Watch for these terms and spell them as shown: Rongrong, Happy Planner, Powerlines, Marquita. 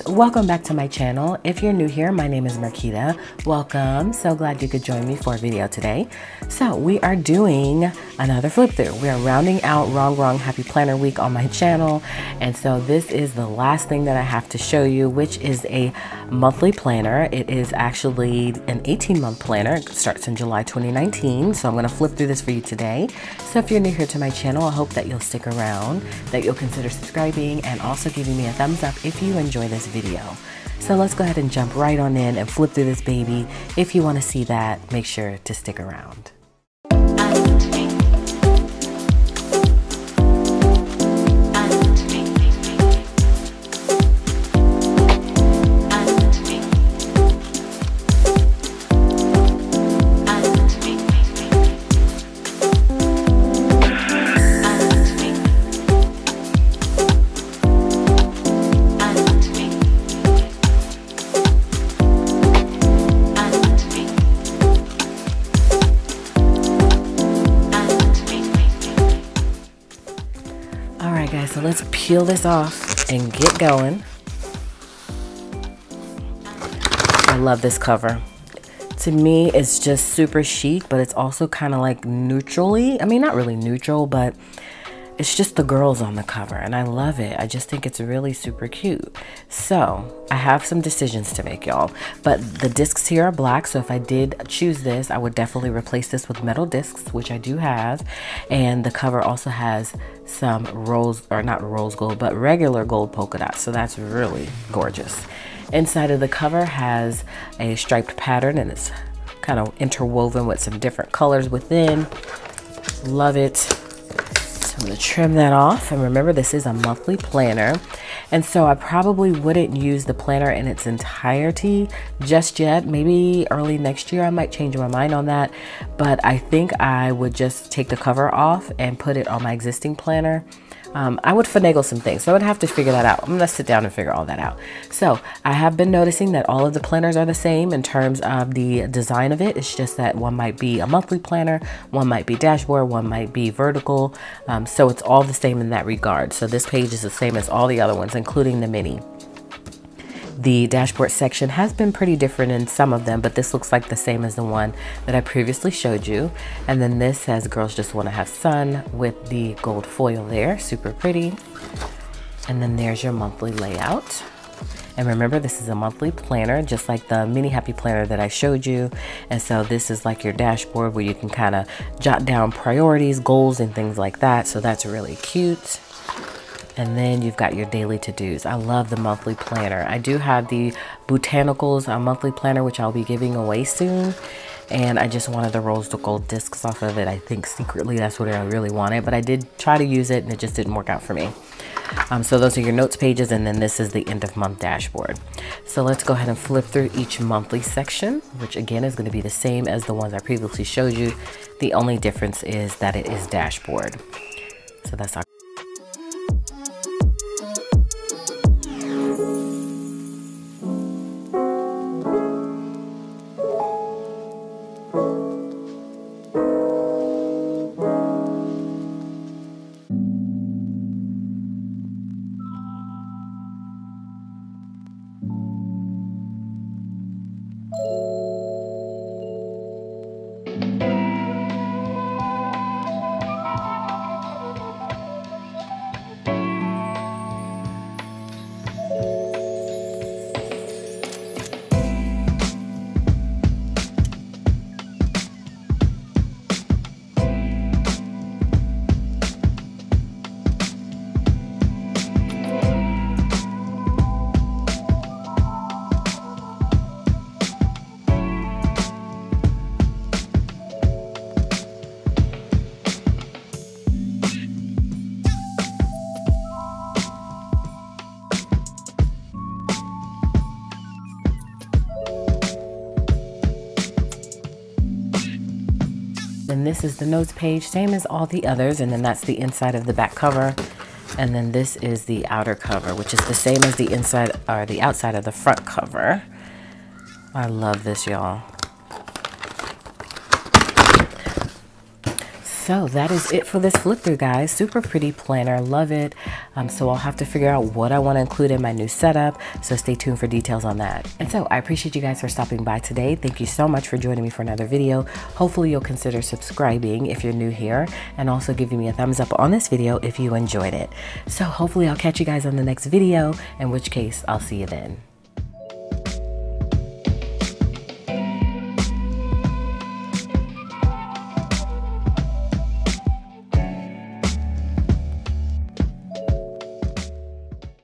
guys, welcome back to my channel. If you're new here, my name is Marquita. Welcome, so glad you could join me for a video today. So we are doing another flip through. We are rounding out Rongrong Happy Planner Week on my channel. And so this is the last thing that I have to show you, which is a monthly planner. It is actually an 18-month planner. It starts in July 2019. So I'm gonna flip through this for you today. So if you're new here to my channel, I hope that you'll stick around, that you'll consider subscribing and also giving me a thumbs up if you enjoy this video. So let's go ahead and jump right on in and flip through this baby. If you want to see that, make sure to stick around. So let's peel this off and get going. I love this cover. To me, it's just super chic, but it's also kind of like neutrally. I mean, not really neutral, but it's just the girls on the cover and I love it. I just think it's really super cute. So I have some decisions to make, y'all, but the discs here are black. So if I did choose this, I would definitely replace this with metal discs, which I do have. And the cover also has some rose, or not rose gold, but regular gold polka dots. So that's really gorgeous. Inside of the cover has a striped pattern and it's kind of interwoven with some different colors within. Love it. I'm going to trim that off, and remember this is a monthly planner, and so I probably wouldn't use the planner in its entirety just yet. Maybe early next year I might change my mind on that, but I think I would just take the cover off and put it on my existing planner. I would finagle some things, so I would have to figure that out. I'm going to sit down and figure all that out. So I have been noticing that all of the planners are the same in terms of the design of it. It's just that one might be a monthly planner, one might be dashboard, one might be vertical. So it's all the same in that regard. So this page is the same as all the other ones, including the mini. The dashboard section has been pretty different in some of them, but this looks like the same as the one that I previously showed you. And then this says girls just want to have fun with the gold foil there, super pretty. And then there's your monthly layout. And remember, this is a monthly planner, just like the mini Happy Planner that I showed you. And so this is like your dashboard where you can kind of jot down priorities, goals, and things like that. So that's really cute. And then you've got your daily to-dos. I love the monthly planner. I do have the botanicals monthly planner, which I'll be giving away soon. And I just wanted the rose gold discs off of it. I think secretly that's what I really wanted, but I did try to use it and it just didn't work out for me. So those are your notes pages, and then this is the end of month dashboard. So let's go ahead and flip through each monthly section, which again is going to be the same as the ones I previously showed you. The only difference is that it is dashboard. So that's our And this is the notes page, same as all the others. And then that's the inside of the back cover. And then this is the outer cover, which is the same as the inside or the outside of the front cover. I love this, y'all. So that is it for this flip through, guys. Super pretty planner, love it. So I'll have to figure out what I want to include in my new setup, so stay tuned for details on that. And so I appreciate you guys for stopping by today. Thank you so much for joining me for another video. Hopefully you'll consider subscribing if you're new here, and also giving me a thumbs up on this video if you enjoyed it. So hopefully I'll catch you guys on the next video, in which case I'll see you then.